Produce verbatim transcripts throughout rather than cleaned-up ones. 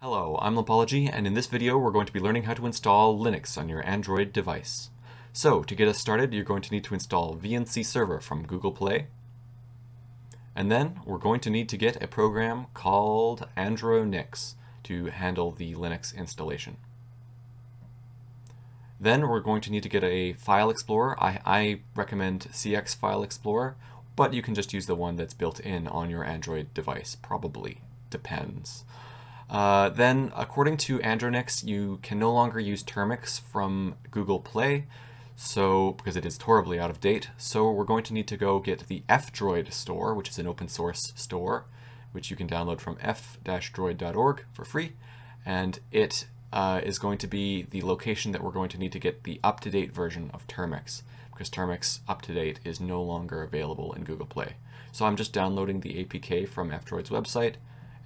Hello, I'm Lumpology, and in this video we're going to be learning how to install Linux on your Android device. So, to get us started, you're going to need to install V N C Server from Google Play. And then, we're going to need to get a program called Andronix to handle the Linux installation. Then, we're going to need to get a file explorer. I, I recommend C X File Explorer, but you can just use the one that's built in on your Android device, probably. Depends. Uh, then, according to Andronix, you can no longer use Termux from Google Play, so because it is horribly out of date. So we're going to need to go get the F-Droid store, which is an open source store, which you can download from f droid dot org for free, and it uh, is going to be the location that we're going to need to get the up-to-date version of Termux, because Termux up-to-date is no longer available in Google Play. So I'm just downloading the A P K from F-Droid's website,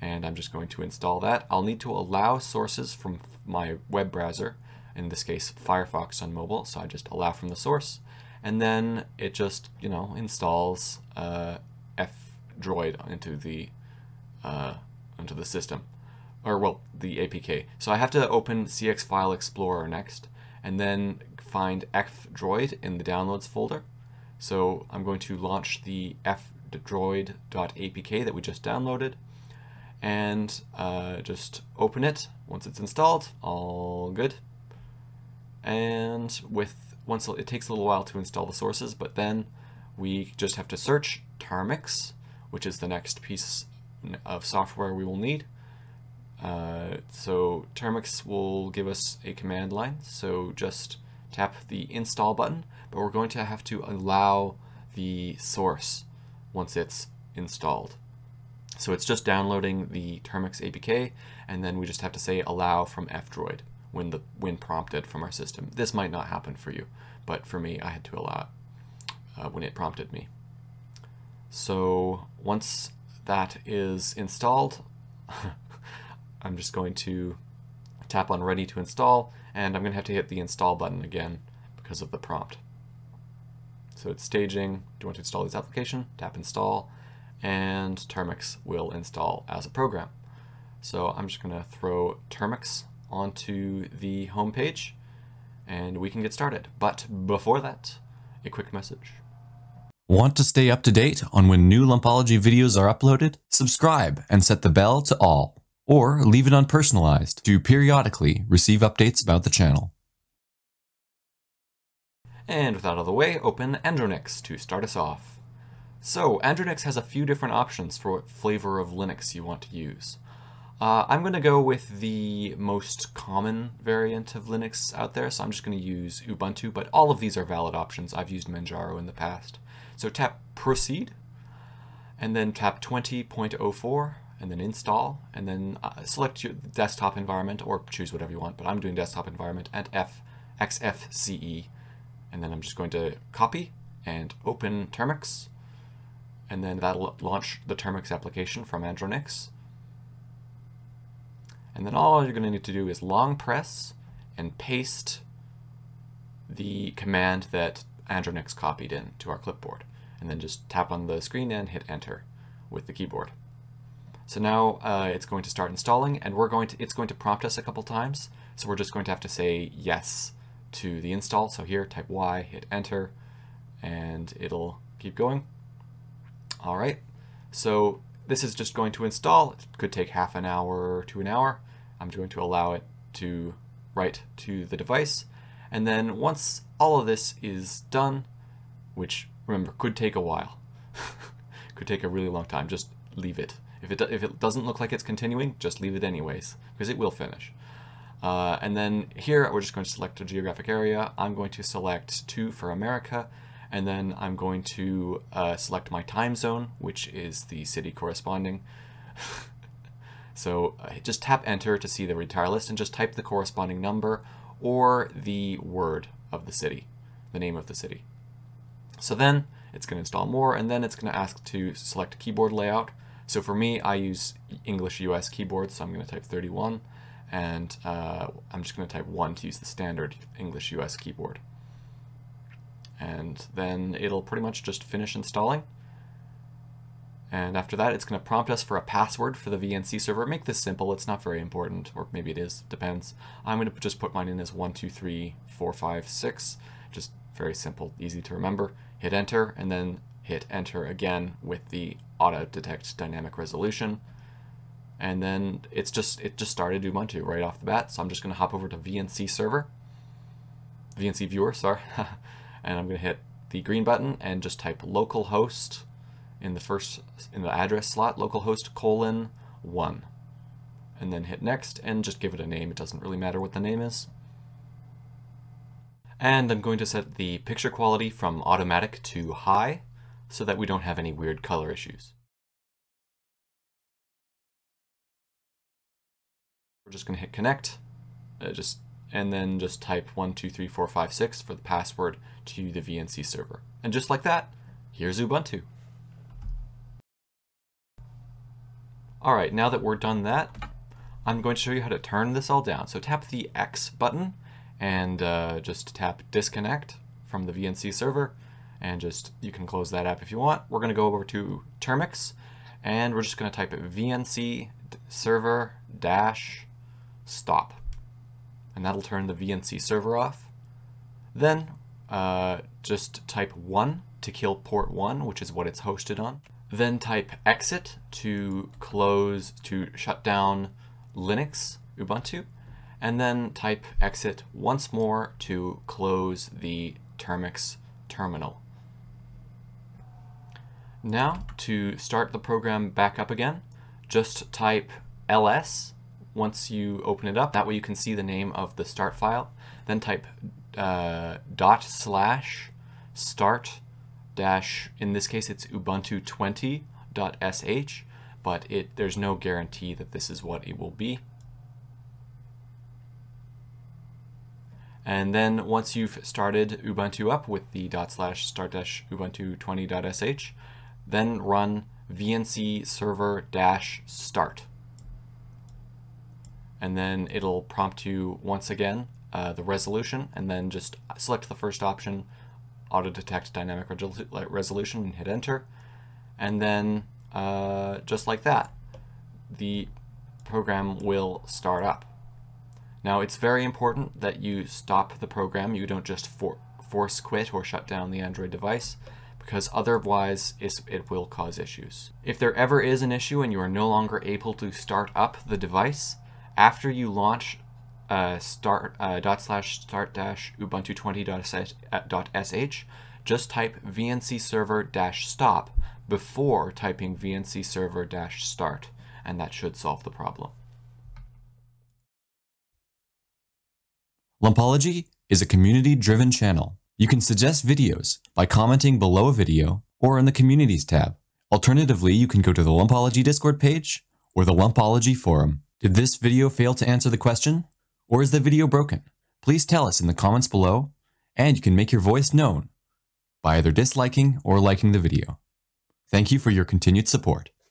and I'm just going to install that. I'll need to allow sources from my web browser, in this case Firefox on mobile, so I just allow from the source, and then it just, you know, installs uh, F-Droid into the uh, into the system, or well, the A P K. So I have to open C X File Explorer next, and then find F-Droid in the downloads folder. So I'm going to launch the f droid dot A P K that we just downloaded, and uh, just open it once it's installed. All good. And with once it takes a little while to install the sources, but then we just have to search Termux, which is the next piece of software we will need. Uh, so Termux will give us a command line. So just tap the install button, but we're going to have to allow the source once it's installed. So it's just downloading the Termux A P K, and then we just have to say allow from F-Droid when the when prompted from our system. This might not happen for you, but for me, I had to allow it uh, when it prompted me. So once that is installed, I'm just going to tap on ready to install, and I'm going to have to hit the install button again because of the prompt. So it's staging. Do you want to install this application? Tap install, and Termux will install as a program. So I'm just going to throw Termux onto the home page, and we can get started. But before that, a quick message. Want to stay up to date on when new Lumpology videos are uploaded? Subscribe and set the bell to all, or leave it on personalized to periodically receive updates about the channel. And with that out of the way, open Andronix to start us off. So, Andronix has a few different options for what flavor of Linux you want to use. Uh, I'm going to go with the most common variant of Linux out there, so I'm just going to use Ubuntu, but all of these are valid options. I've used Manjaro in the past. So tap Proceed, and then tap twenty point oh four, and then Install, and then uh, select your desktop environment, or choose whatever you want, but I'm doing desktop environment, and F, Xfce, and then I'm just going to copy and open Termux, and then that'll launch the Termux application from Andronix. And then all you're going to need to do is long press and paste the command that Andronix copied in to our clipboard. And then just tap on the screen and hit enter with the keyboard. So now uh, it's going to start installing, and we're going to, it's going to prompt us a couple times. So we're just going to have to say yes to the install. So here, type Y, hit enter, and it'll keep going. All right, so this is just going to install. It could take half an hour to an hour. I'm going to allow it to write to the device. And then once all of this is done, which, remember, could take a while, could take a really long time, just leave it. If it, if it doesn't look like it's continuing, just leave it anyways, because it will finish. Uh, and then here, we're just going to select a geographic area. I'm going to select two for America. And then I'm going to uh, select my time zone, which is the city corresponding. So uh, just tap enter to see the entire list, and just type the corresponding number or the word of the city, the name of the city. So then it's going to install more, and then it's going to ask to select keyboard layout. So for me, I use English U S keyboard, so I'm going to type thirty-one, and uh, I'm just going to type one to use the standard English U S keyboard. And then it'll pretty much just finish installing. And after that, it's going to prompt us for a password for the V N C server. Make this simple. It's not very important, or maybe it is. Depends. I'm going to just put mine in as one two three four five six. Just very simple, easy to remember. Hit enter, and then hit enter again with the auto detect dynamic resolution. And then it's just it just started Ubuntu right off the bat. So I'm just going to hop over to V N C server, V N C viewer, sorry, and I'm going to hit the green button and just type localhost. In the first, in the address slot, localhost colon one, and then hit next and just give it a name. It doesn't really matter what the name is. And I'm going to set the picture quality from automatic to high so that we don't have any weird color issues. We're just going to hit connect, uh, just and then just type one two three four five six for the password to the V N C server. And just like that, here's Ubuntu. Alright, now that we're done that, I'm going to show you how to turn this all down. So tap the X button and uh, just tap disconnect from the V N C server, and just you can close that app if you want. We're going to go over to Termux and we're just going to type V N C server dash stop, and that'll turn the V N C server off. Then uh, just type one to kill port one, which is what it's hosted on. Then type exit to close, to shut down Linux, Ubuntu, and then type exit once more to close the Termux terminal. Now, to start the program back up again, just type L S once you open it up. That way you can see the name of the start file. Then type uh, dot slash start dash, in this case it's ubuntu twenty dot s h, but it there's no guarantee that this is what it will be. And then once you've started Ubuntu up with the dot slash start dash ubuntu twenty dot s h, then run vnc server dash start, and then it'll prompt you once again uh, the resolution, and then just select the first option, auto detect dynamic resolution, and hit enter. And then uh, just like that, the program will start up. Now it's very important that you stop the program. You don't just for force quit or shut down the Android device, because otherwise it's, it will cause issues. If there ever is an issue and you are no longer able to start up the device, after you launch Uh, start uh, dot slash start dash ubuntu twenty dot s h, just type vnc server dash stop before typing vnc server dash start, and that should solve the problem. Lumpology is a community-driven channel. You can suggest videos by commenting below a video or in the Communities tab. Alternatively, you can go to the Lumpology Discord page or the Lumpology forum. Did this video fail to answer the question? Or is the video broken? Please tell us in the comments below, and you can make your voice known by either disliking or liking the video. Thank you for your continued support.